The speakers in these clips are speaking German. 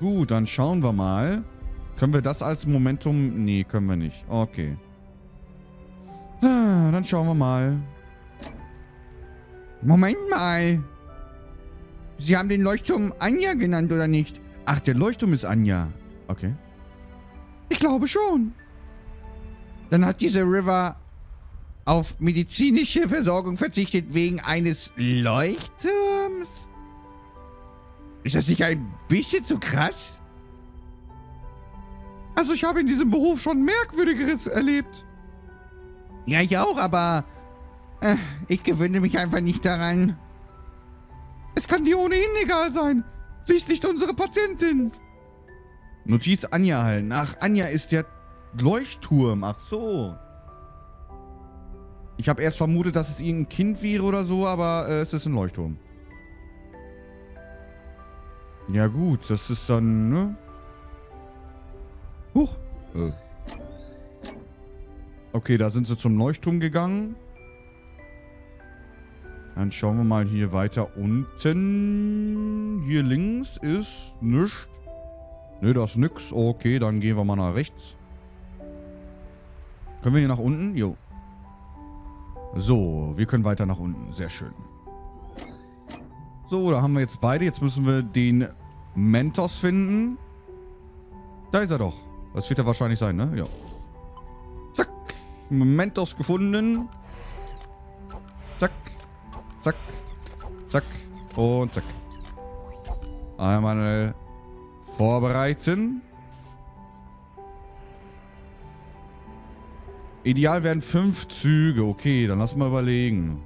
Gut, dann schauen wir mal. Können wir das als Momentum... Nee, können wir nicht. Okay. Dann schauen wir mal. Moment mal. Sie haben den Leuchtturm Anja genannt, oder nicht? Ach, der Leuchtturm ist Anja. Okay. Ich glaube schon. Dann hat diese River auf medizinische Versorgung verzichtet wegen eines Leuchtturms? Ist das nicht ein bisschen zu krass? Also ich habe in diesem Beruf schon Merkwürdigeres erlebt. Ja, ich auch, aber ich gewöhne mich einfach nicht daran. Es kann dir ohnehin egal sein. Sie ist nicht unsere Patientin. Notiz Anja halten. Ach, Anja ist der Leuchtturm. Ach so. Ich habe erst vermutet, dass es irgendein Kind wäre oder so, aber es ist ein Leuchtturm. Ja gut, das ist dann, ne? Huch. Okay, da sind sie zum Leuchtturm gegangen. Dann schauen wir mal hier weiter unten. Hier links ist nichts. Ne, da ist nix. Okay, dann gehen wir mal nach rechts. Können wir hier nach unten? Jo. So, wir können weiter nach unten. Sehr schön. So, da haben wir jetzt beide. Jetzt müssen wir den Mentos finden. Da ist er doch. Das wird er wahrscheinlich sein, ne? Ja. Zack. Mentos gefunden. Zack. Zack. Zack. Und zack. Einmal vorbereiten. Ideal wären 5 Züge. Okay, dann lass mal überlegen.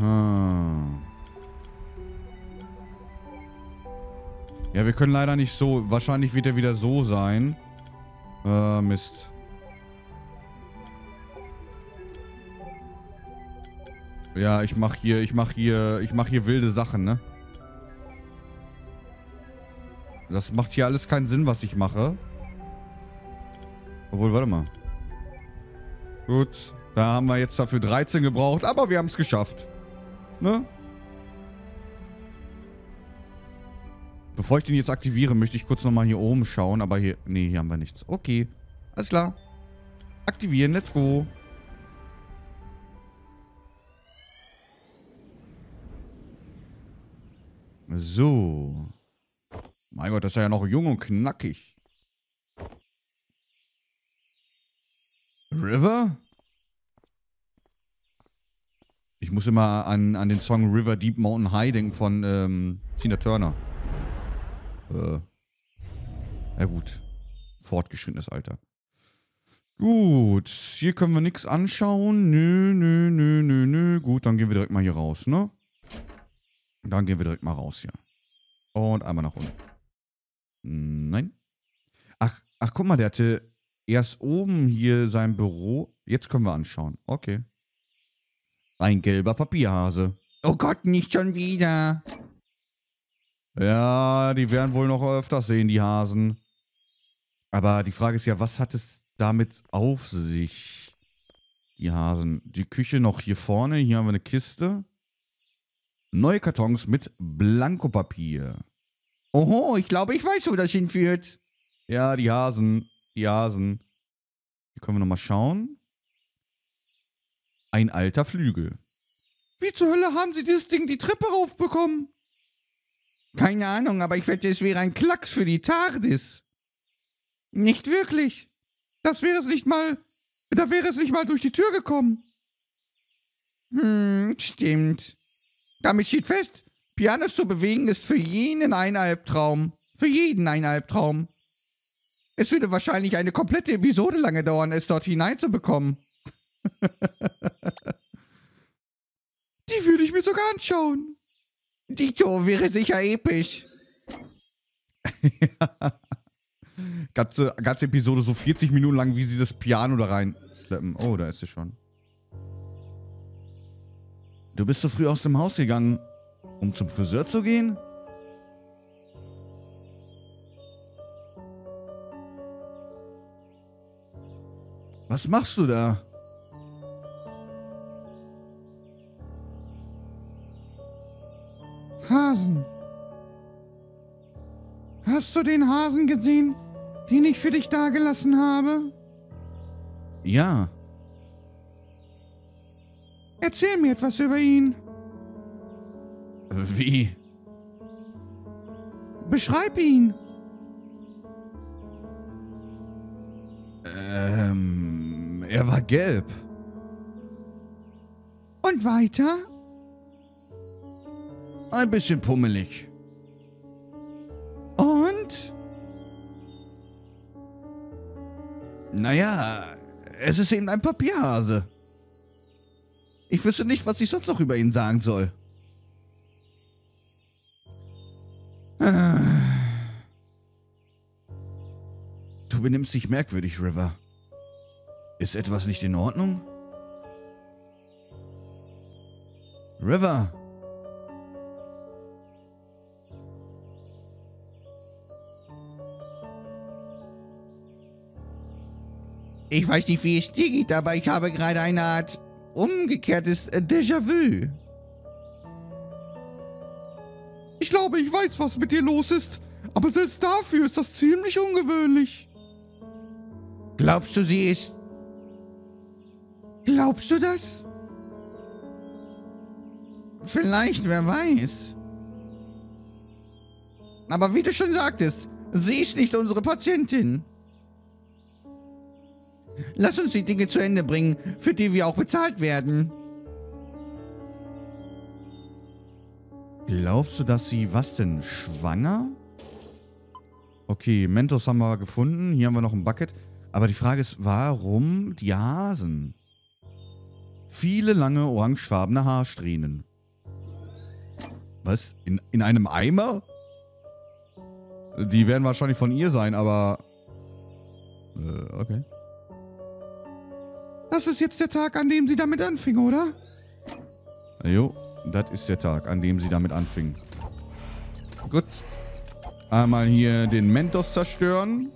Hm. Ja, wir können leider nicht so. Wahrscheinlich wird er wieder so sein. Mist. Ja, ich mach hier wilde Sachen, ne? Das macht hier alles keinen Sinn, was ich mache. Obwohl, warte mal. Gut, da haben wir jetzt dafür 13 gebraucht, aber wir haben es geschafft. Ne? Bevor ich den jetzt aktiviere, möchte ich kurz nochmal hier oben schauen, aber hier... Nee, hier haben wir nichts. Okay, alles klar. Aktivieren, let's go. So. Mein Gott, das ist ja noch jung und knackig. River? Ich muss immer an den Song River Deep Mountain High denken von Tina Turner. Ja gut. Fortgeschrittenes Alter. Gut. Hier können wir nichts anschauen. Nö. Gut, dann gehen wir direkt mal hier raus, ne? Dann gehen wir direkt mal raus hier. Und einmal nach unten. Nein. Ach, guck mal, der hatte erst oben hier sein Büro. Jetzt können wir anschauen. Okay. Ein gelber Papierhase. Oh Gott, nicht schon wieder. Ja, die werden wohl noch öfters sehen, die Hasen. Aber die Frage ist ja, was hat es damit auf sich? Die Hasen. Die Küche noch hier vorne. Hier haben wir eine Kiste. Neue Kartons mit Blankopapier. Oho, ich glaube, ich weiß, wo das hinführt. Ja, die Hasen. Die Hasen. Hier können wir nochmal schauen. Ein alter Flügel. Wie zur Hölle haben sie dieses Ding die Treppe raufbekommen? Keine Ahnung, aber ich wette, es wäre ein Klacks für die TARDIS. Nicht wirklich. Da wäre es nicht mal durch die Tür gekommen. Stimmt. Damit steht fest, Pianos zu bewegen ist für jeden ein Albtraum. Für jeden ein Albtraum. Es würde wahrscheinlich eine komplette Episode lange dauern, es dort hineinzubekommen. Die würde ich mir sogar anschauen. Die Tour wäre sicher episch. Ja. Ganze Episode so 40 Minuten lang, wie sie das Piano da reinschleppen. Oh, da ist sie schon. Du bist so früh aus dem Haus gegangen, um zum Friseur zu gehen? Was machst du da? Hasen. Hast du den Hasen gesehen, den ich für dich dagelassen habe? Ja. Erzähl mir etwas über ihn. Wie? Beschreib ihn. Er war gelb. Und weiter? Ein bisschen pummelig. Und? Naja, es ist eben ein Papierhase. Ich wüsste nicht, was ich sonst noch über ihn sagen soll. Du benimmst dich merkwürdig, River. Ist etwas nicht in Ordnung? River! Ich weiß nicht, wie es dir geht, aber ich habe gerade eine Art umgekehrtes Déjà-vu. Ich glaube, ich weiß, was mit dir los ist, aber selbst dafür ist das ziemlich ungewöhnlich. Glaubst du, sie ist... Glaubst du das? Vielleicht, wer weiß. Aber wie du schon sagtest, sie ist nicht unsere Patientin. Lass uns die Dinge zu Ende bringen, für die wir auch bezahlt werden. Glaubst du, dass sie, was denn, schwanger? Okay, Mentos haben wir gefunden. Hier haben wir noch ein Bucket. Aber die Frage ist, warum die Hasen? Viele lange orangefarbene Haarsträhnen. Was? In einem Eimer? Die werden wahrscheinlich von ihr sein, aber... okay. Das ist jetzt der Tag, an dem sie damit anfing, oder? Jo, das ist der Tag, an dem sie damit anfing. Gut. Einmal hier den Mentos zerstören.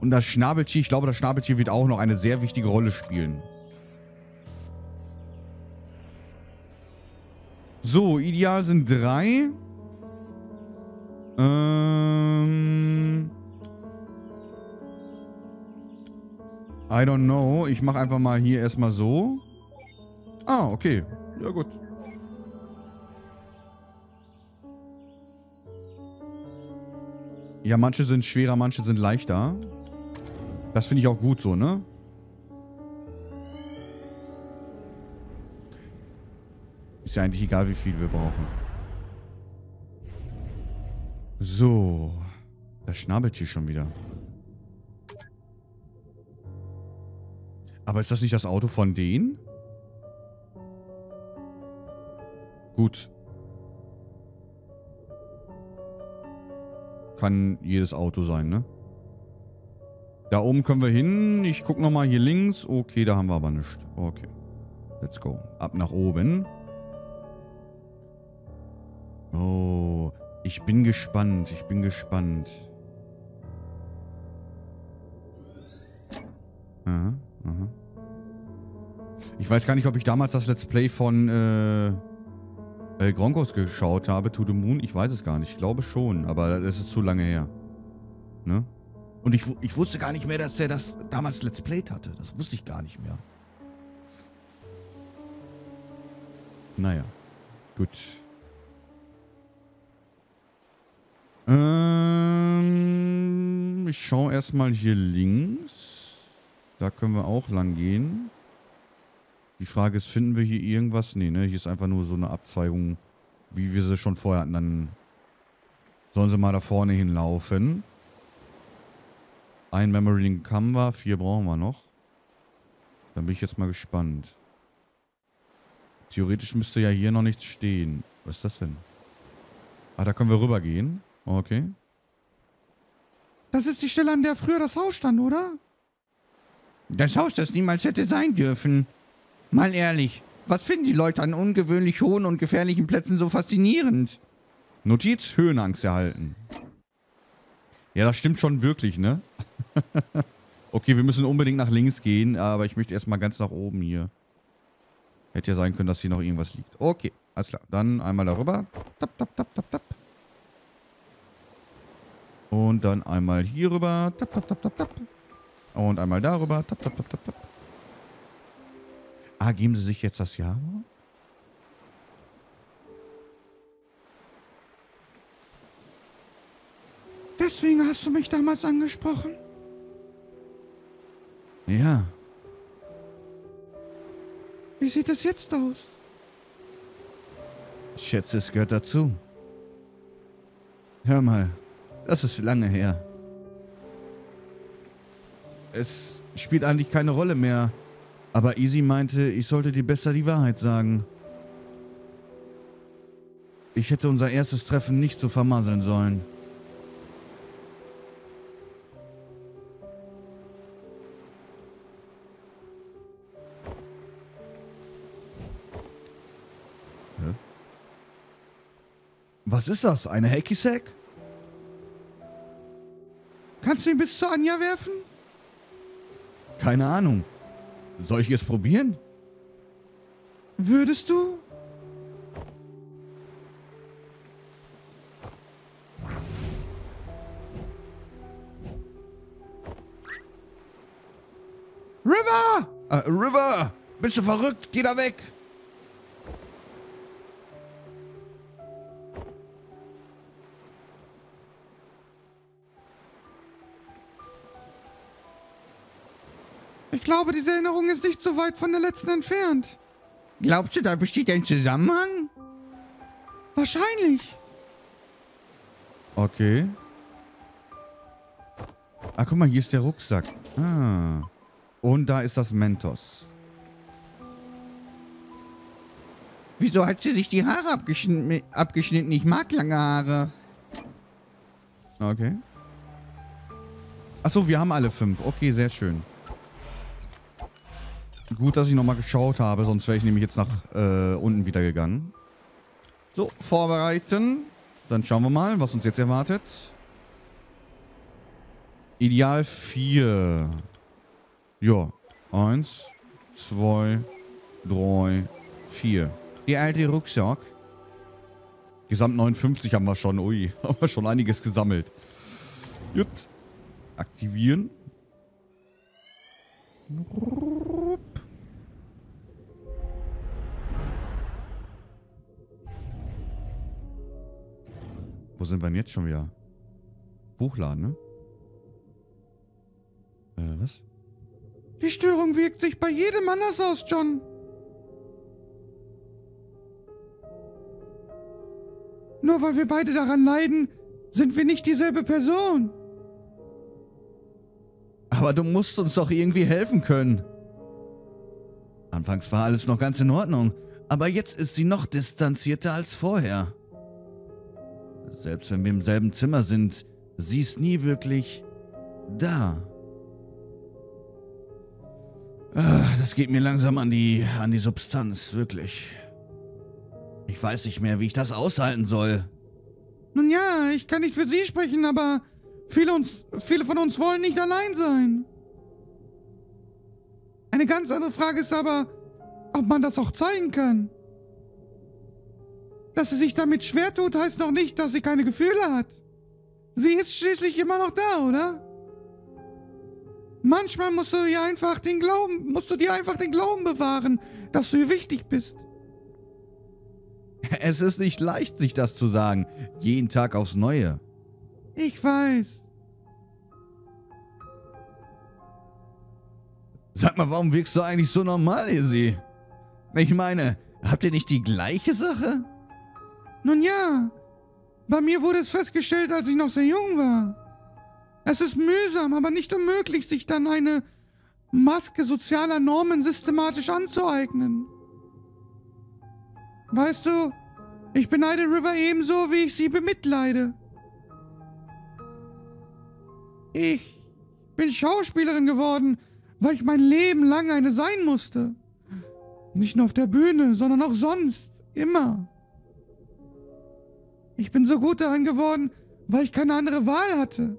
Und das Schnabeltier, ich glaube, das Schnabeltier wird auch noch eine sehr wichtige Rolle spielen. So, ideal sind 3. I don't know. Ich mache einfach mal hier erstmal so. Ah, okay. Ja, gut. Ja, manche sind schwerer, manche sind leichter. Das finde ich auch gut so, ne? Ist ja eigentlich egal, wie viel wir brauchen. So. Das Schnabeltier schon wieder. Aber ist das nicht das Auto von denen? Gut. Kann jedes Auto sein, ne? Da oben können wir hin. Ich gucke nochmal hier links. Okay, da haben wir aber nichts. Okay. Let's go. Ab nach oben. Oh, ich bin gespannt. Ich bin gespannt. Aha, aha. Ich weiß gar nicht, ob ich damals das Let's Play von Gronkh geschaut habe, To the Moon. Ich weiß es gar nicht. Ich glaube schon, aber es ist zu lange her. Ne? Und ich wusste gar nicht mehr, dass er das damals Let's Played hatte. Das wusste ich gar nicht mehr. Naja, gut. Ich schaue erstmal hier links. Da können wir auch lang gehen. Die Frage ist, finden wir hier irgendwas? Nee, ne? Hier ist einfach nur so eine Abzweigung, wie wir sie schon vorher hatten. Dann sollen sie mal da vorne hinlaufen. Ein Memory Link haben wir, 4 brauchen wir noch. Dann bin ich jetzt mal gespannt. Theoretisch müsste ja hier noch nichts stehen. Was ist das denn? Ah, da können wir rüber gehen. Okay. Das ist die Stelle, an der früher das Haus stand, oder? Das Haus, das niemals hätte sein dürfen. Mal ehrlich, was finden die Leute an ungewöhnlich hohen und gefährlichen Plätzen so faszinierend? Notiz, Höhenangst erhalten. Ja, das stimmt schon wirklich, ne? Okay, wir müssen unbedingt nach links gehen, aber ich möchte erstmal ganz nach oben hier. Hätte ja sein können, dass hier noch irgendwas liegt. Okay. Alles klar. Dann einmal darüber. Tap, tap, tap, tap, tap. Und dann einmal hier rüber. Tap, tap, tap, tap, tap. Und einmal darüber. Tap, tap, tap, tap, tap. Ah, geben Sie sich jetzt das Jahr? Deswegen hast du mich damals angesprochen? Ja. Wie sieht es jetzt aus? Ich schätze, es gehört dazu. Hör mal, das ist lange her. Es spielt eigentlich keine Rolle mehr, aber Izzy meinte, ich sollte dir besser die Wahrheit sagen. Ich hätte unser erstes Treffen nicht so vermasseln sollen. Was ist das? Eine Hacky-Sack? Kannst du ihn bis zur Anja werfen? Keine Ahnung. Soll ich es probieren? Würdest du? River! River! Bist du verrückt? Geh da weg! Ich glaube, diese Erinnerung ist nicht so weit von der letzten entfernt. Glaubst du, da besteht ein Zusammenhang? Wahrscheinlich. Okay. Ah, guck mal, hier ist der Rucksack. Ah. Und da ist das Mentos. Wieso hat sie sich die Haare abgeschnitten? Ich mag lange Haare. Okay. Achso, wir haben alle 5. Okay, sehr schön. Gut, dass ich nochmal geschaut habe, sonst wäre ich nämlich jetzt nach unten wieder gegangen. So, vorbereiten. Dann schauen wir mal, was uns jetzt erwartet. Ideal 4. Ja, 1, 2, 3, 4. Der alte Rucksack. Gesamt 59 haben wir schon. Ui, haben wir schon einiges gesammelt. Gut. Aktivieren. Wo sind wir denn jetzt schon wieder? Buchladen, ne? Was? Die Störung wirkt sich bei jedem anders aus, John. Nur weil wir beide daran leiden, sind wir nicht dieselbe Person. Aber du musst uns doch irgendwie helfen können. Anfangs war alles noch ganz in Ordnung, aber jetzt ist sie noch distanzierter als vorher. Selbst wenn wir im selben Zimmer sind, sie ist nie wirklich da. Ach, das geht mir langsam an die Substanz, wirklich. Ich weiß nicht mehr, wie ich das aushalten soll. Nun ja, ich kann nicht für sie sprechen, aber viele von uns wollen nicht allein sein. Eine ganz andere Frage ist aber, ob man das auch zeigen kann. Dass sie sich damit schwer tut, heißt noch nicht, dass sie keine Gefühle hat. Sie ist schließlich immer noch da, oder? Manchmal musst du dir einfach den Glauben bewahren, dass du ihr wichtig bist. Es ist nicht leicht, sich das zu sagen. Jeden Tag aufs Neue. Ich weiß. Sag mal, warum wirkst du eigentlich so normal, Izzy? Ich meine, habt ihr nicht die gleiche Sache? Nun ja, bei mir wurde es festgestellt, als ich noch sehr jung war. Es ist mühsam, aber nicht unmöglich, sich dann eine Maske sozialer Normen systematisch anzueignen. Weißt du, ich beneide River ebenso, wie ich sie bemitleide. Ich bin Schauspielerin geworden, weil ich mein Leben lang eine sein musste. Nicht nur auf der Bühne, sondern auch sonst, immer. Ich bin so gut daran geworden, weil ich keine andere Wahl hatte.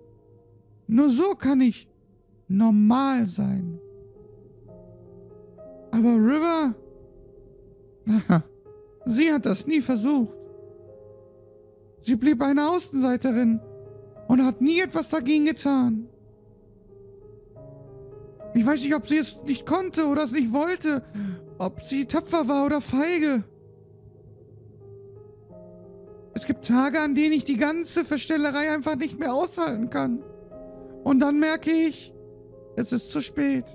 Nur so kann ich normal sein. Aber River... Sie hat das nie versucht. Sie blieb eine Außenseiterin und hat nie etwas dagegen getan. Ich weiß nicht, ob sie es nicht konnte oder es nicht wollte, ob sie tapfer war oder feige. Es gibt Tage, an denen ich die ganze Verstellerei einfach nicht mehr aushalten kann. Und dann merke ich, es ist zu spät.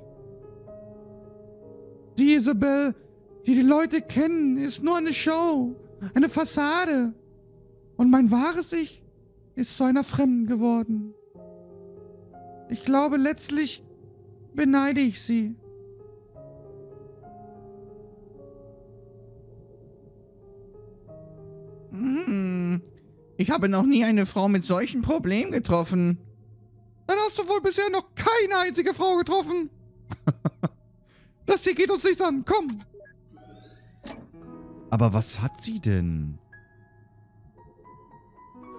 Die Isabel, die Leute kennen, ist nur eine Show, eine Fassade. Und mein wahres Ich ist zu einer Fremden geworden. Ich glaube, letztlich beneide ich sie. Ich habe noch nie eine Frau mit solchen Problemen getroffen. Dann hast du wohl bisher noch keine einzige Frau getroffen. Das hier geht uns nichts an, komm. Aber was hat sie denn?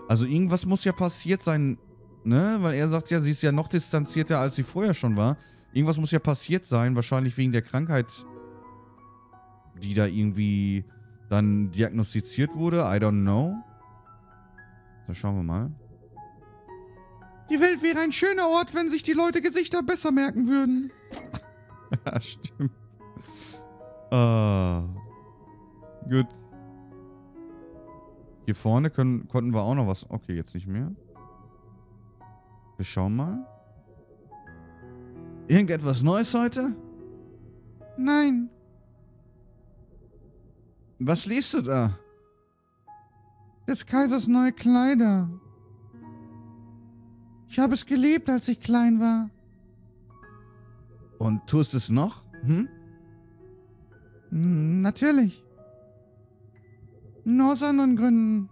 Also irgendwas muss ja passiert sein, ne? Weil er sagt ja, sie ist ja noch distanzierter, als sie vorher schon war. Irgendwas muss ja passiert sein, wahrscheinlich wegen der Krankheit, die da irgendwie dann diagnostiziert wurde. I don't know. Da schauen wir mal. Die Welt wäre ein schöner Ort, wenn sich die Leute Gesichter besser merken würden. Ja, stimmt. Gut. Hier vorne konnten wir auch noch was... Okay, jetzt nicht mehr. Wir schauen mal. Irgendetwas Neues heute? Nein. Was liest du da? Des Kaisers neue Kleider. Ich habe es gelebt, als ich klein war. Und tust es noch? Hm? Natürlich. Nur aus anderen Gründen.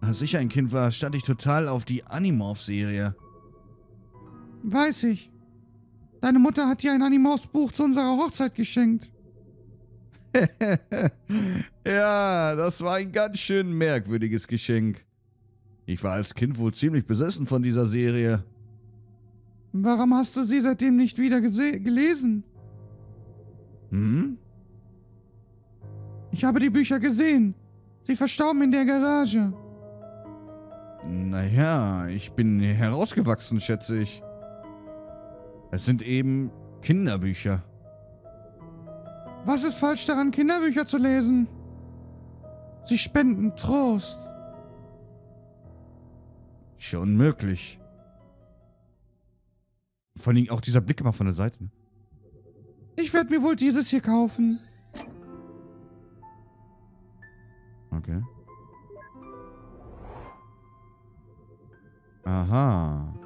Als ich ein Kind war, stand ich total auf die Animorph-Serie. Weiß ich. Deine Mutter hat dir ein Animorphs-Buch zu unserer Hochzeit geschenkt. Ja, das war ein ganz schön merkwürdiges Geschenk. Ich war als Kind wohl ziemlich besessen von dieser Serie. Warum hast du sie seitdem nicht wieder gelesen? Hm? Ich habe die Bücher gesehen. Sie verstauben in der Garage. Naja, ich bin herausgewachsen, schätze ich. Es sind eben Kinderbücher. Was ist falsch daran, Kinderbücher zu lesen? Sie spenden Trost. Schon möglich. Vor allem auch dieser Blick immer von der Seite. Ich werde mir wohl dieses hier kaufen. Okay. Aha.